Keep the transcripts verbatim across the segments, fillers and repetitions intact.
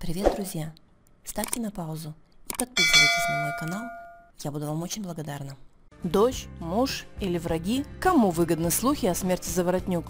Привет, друзья! Ставьте на паузу и подписывайтесь на мой канал, я буду вам очень благодарна. Дочь, муж или враги? Кому выгодны слухи о смерти Заворотнюк?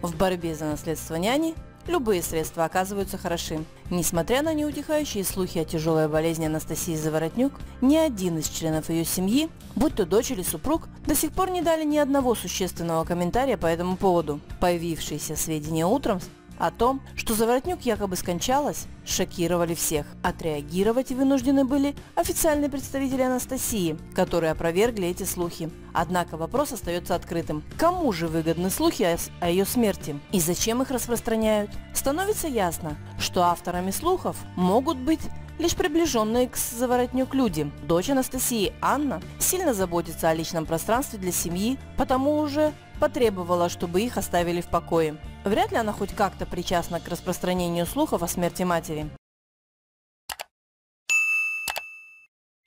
В борьбе за наследство няни любые средства оказываются хороши. Несмотря на неутихающие слухи о тяжелой болезни Анастасии Заворотнюк, ни один из членов ее семьи, будь то дочь или супруг, до сих пор не дали ни одного существенного комментария по этому поводу. Появившиеся сведения утром о том, что Заворотнюк якобы скончалась, шокировали всех. Отреагировать вынуждены были официальные представители Анастасии, которые опровергли эти слухи. Однако вопрос остается открытым. Кому же выгодны слухи о ее смерти? И зачем их распространяют? Становится ясно, что авторами слухов могут быть лишь приближенные к Заворотнюк люди. Дочь Анастасии, Анна, сильно заботится о личном пространстве для семьи, потому уже потребовала, чтобы их оставили в покое. Вряд ли она хоть как-то причастна к распространению слухов о смерти матери.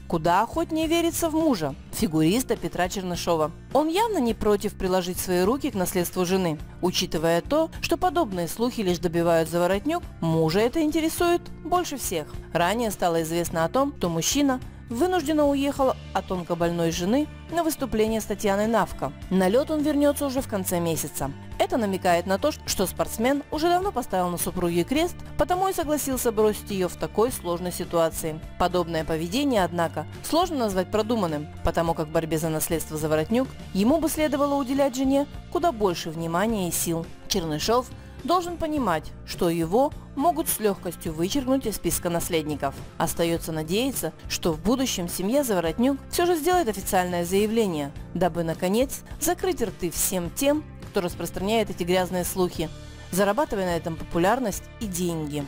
Куда охотнее верится в мужа, фигуриста Петра Чернышова. Он явно не против приложить свои руки к наследству жены. Учитывая то, что подобные слухи лишь добивают Заворотнюк, мужа это интересует больше всех. Ранее стало известно о том, что мужчина вынужденно уехал от онкобольной жены на выступление с Татьяной Навко. На лед он вернется уже в конце месяца. Это намекает на то, что спортсмен уже давно поставил на супруге крест, потому и согласился бросить ее в такой сложной ситуации. Подобное поведение, однако, сложно назвать продуманным, потому как в борьбе за наследство Заворотнюк ему бы следовало уделять жене куда больше внимания и сил. Чернышов должен понимать, что его могут с легкостью вычеркнуть из списка наследников. Остается надеяться, что в будущем семья Заворотнюк все же сделает официальное заявление, дабы, наконец, закрыть рты всем тем, кто распространяет эти грязные слухи, зарабатывая на этом популярность и деньги.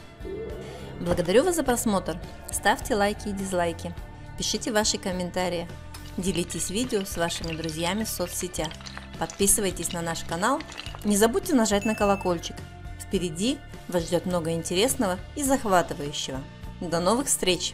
Благодарю вас за просмотр. Ставьте лайки и дизлайки. Пишите ваши комментарии. Делитесь видео с вашими друзьями в соцсетях. Подписывайтесь на наш канал. Не забудьте нажать на колокольчик. Впереди вас ждет много интересного и захватывающего. До новых встреч!